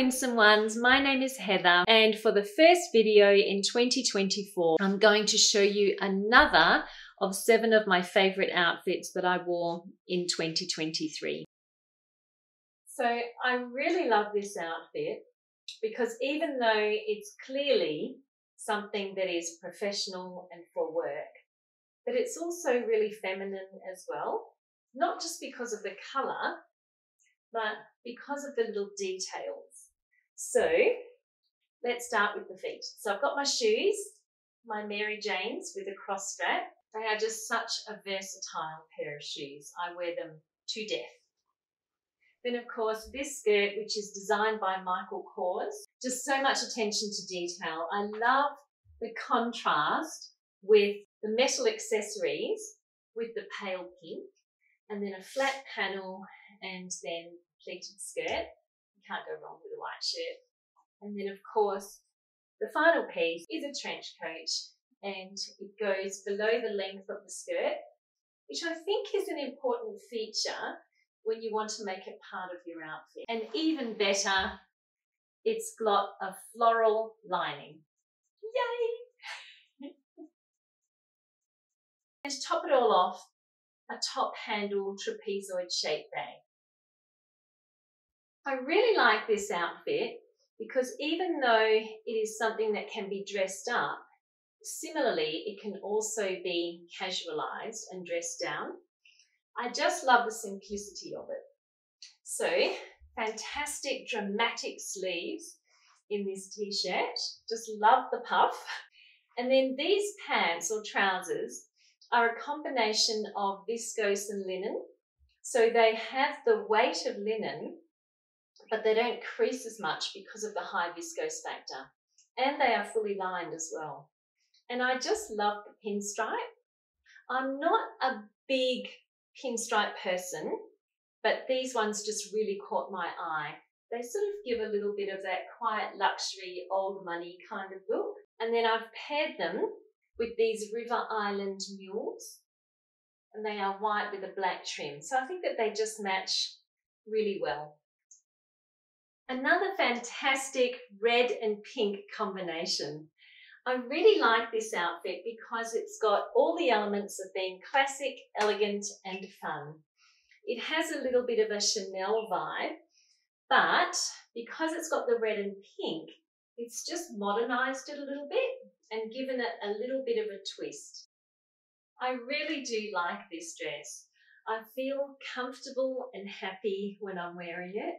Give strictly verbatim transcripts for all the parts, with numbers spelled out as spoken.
winsome ones. My name is Heather, and for the first video in twenty twenty-four, I'm going to show you another of seven of my favorite outfits that I wore in twenty twenty-three. So I really love this outfit because even though it's clearly something that is professional and for work, but it's also really feminine as well, not just because of the color, but because of the little details. So let's start with the feet. So I've got my shoes, my Mary Janes with a cross strap. They are just such a versatile pair of shoes. I wear them to death. Then of course this skirt, which is designed by Michael Kors. Just so much attention to detail. I love the contrast with the metal accessories with the pale pink, and then a flat panel, and then pleated skirt. You can't go wrong with a white shirt. And then of course the final piece is a trench coat, and it goes below the length of the skirt, which I think is an important feature when you want to make it part of your outfit. And even better, it's got a floral lining. Yay! And to top it all off, a top handle trapezoid shaped bag. I really like this outfit because even though it is something that can be dressed up, similarly it can also be casualized and dressed down. I just love the simplicity of it. So fantastic dramatic sleeves in this t-shirt, just love the puff. And then these pants or trousers are a combination of viscose and linen. So they have the weight of linen, but they don't crease as much because of the high viscose factor. And they are fully lined as well. And I just love the pinstripe. I'm not a big pinstripe person, but these ones just really caught my eye. They sort of give a little bit of that quiet luxury, old money kind of look. And then I've paired them with these River Island mules, and they are white with a black trim. So I think that they just match really well. Another fantastic red and pink combination. I really like this outfit because it's got all the elements of being classic, elegant, and fun. It has a little bit of a Chanel vibe, but because it's got the red and pink, it's just modernized it a little bit and given it a little bit of a twist. I really do like this dress. I feel comfortable and happy when I'm wearing it.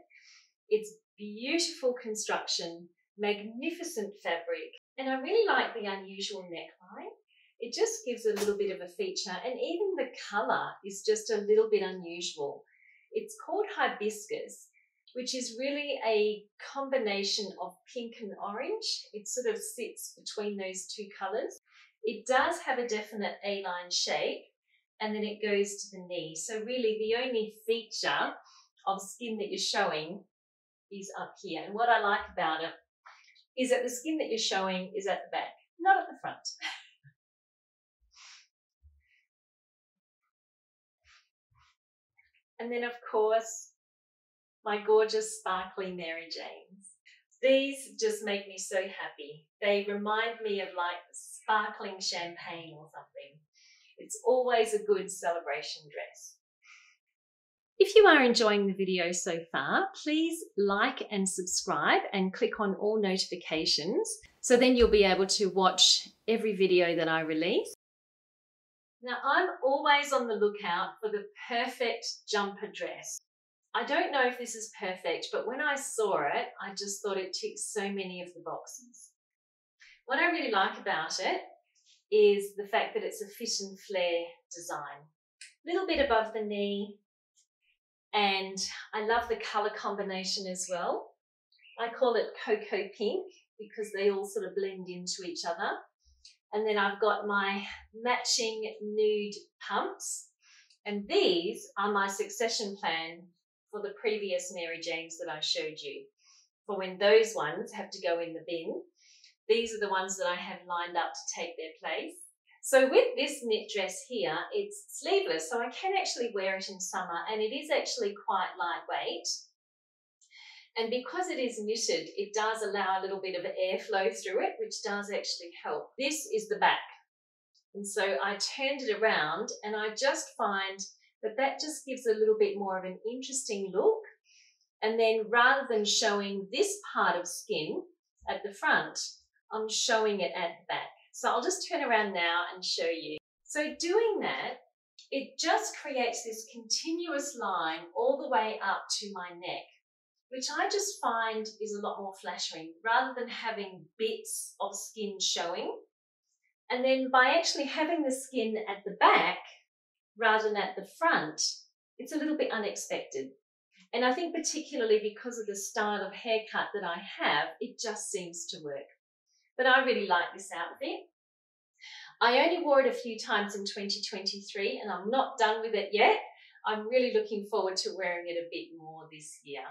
It's beautiful construction, magnificent fabric, and I really like the unusual neckline. It just gives a little bit of a feature, and even the colour is just a little bit unusual. It's called hibiscus, which is really a combination of pink and orange. It sort of sits between those two colours. It does have a definite A-line shape, and then it goes to the knee. So really the only feature of skin that you're showing is up here. And what I like about it is that the skin that you're showing is at the back, not at the front. And then of course, my gorgeous sparkly Mary Janes. These just make me so happy. They remind me of like sparkling champagne or something. It's always a good celebration dress. If you are enjoying the video so far, please like and subscribe and click on all notifications. So then you'll be able to watch every video that I release. Now I'm always on the lookout for the perfect jumper dress. I don't know if this is perfect, but when I saw it, I just thought it ticked so many of the boxes. What I really like about it is the fact that it's a fit and flare design. A little bit above the knee, and I love the colour combination as well. I call it cocoa pink because they all sort of blend into each other. And then I've got my matching nude pumps, and these are my succession plan for the previous Mary Janes that I showed you. For when those ones have to go in the bin, these are the ones that I have lined up to take their place. So with this knit dress here, it's sleeveless, so I can actually wear it in summer, and it is actually quite lightweight. And because it is knitted, it does allow a little bit of airflow through it, which does actually help. This is the back. And so I turned it around, and I just find that that just gives a little bit more of an interesting look. And then rather than showing this part of skin at the front, I'm showing it at the back. So I'll just turn around now and show you. So doing that, it just creates this continuous line all the way up to my neck, which I just find is a lot more flattering rather than having bits of skin showing. And then by actually having the skin at the back rather than at the front, it's a little bit unexpected. And I think particularly because of the style of haircut that I have, it just seems to work. But I really like this outfit. I only wore it a few times in twenty twenty-three, and I'm not done with it yet. I'm really looking forward to wearing it a bit more this year.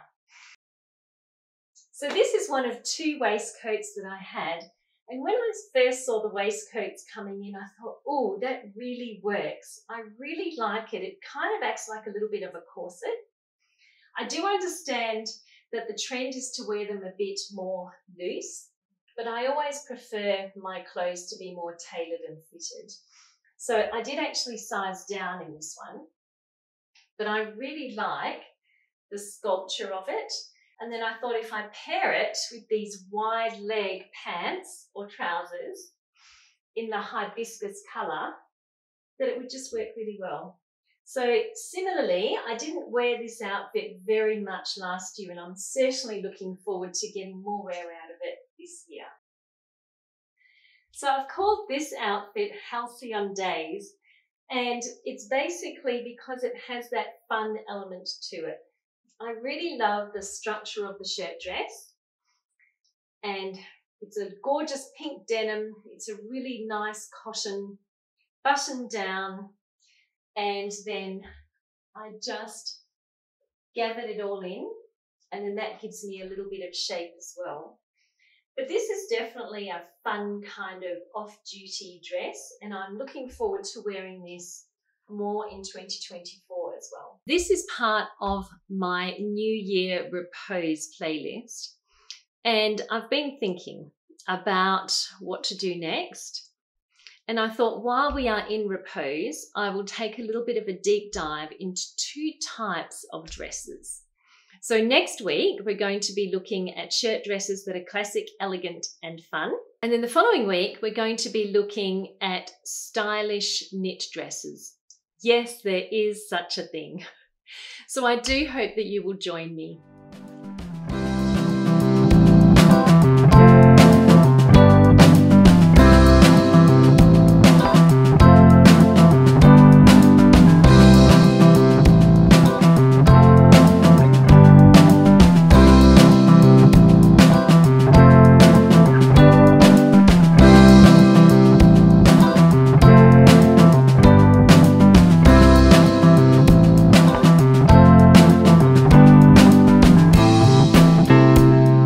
So this is one of two waistcoats that I had. And when I first saw the waistcoats coming in, I thought, oh, that really works. I really like it. It kind of acts like a little bit of a corset. I do understand that the trend is to wear them a bit more loose, but I always prefer my clothes to be more tailored and fitted. So I did actually size down in this one, but I really like the sculpture of it. And then I thought if I pair it with these wide leg pants or trousers in the hibiscus colour, that it would just work really well. So similarly, I didn't wear this outfit very much last year, and I'm certainly looking forward to getting more wear out of it this year. So I've called this outfit Healthy on Days, and it's basically because it has that fun element to it. I really love the structure of the shirt dress, and it's a gorgeous pink denim. It's a really nice cotton button down, and then I just gathered it all in, and then that gives me a little bit of shape as well. But this is definitely a fun kind of off-duty dress, and I'm looking forward to wearing this more in twenty twenty-four as well. This is part of my New Year Repose playlist, and I've been thinking about what to do next, and I thought while we are in repose, I will take a little bit of a deep dive into two types of dresses. So next week we're going to be looking at shirt dresses that are classic, elegant and fun. And then the following week we're going to be looking at stylish knit dresses. Yes, there is such a thing. So I do hope that you will join me.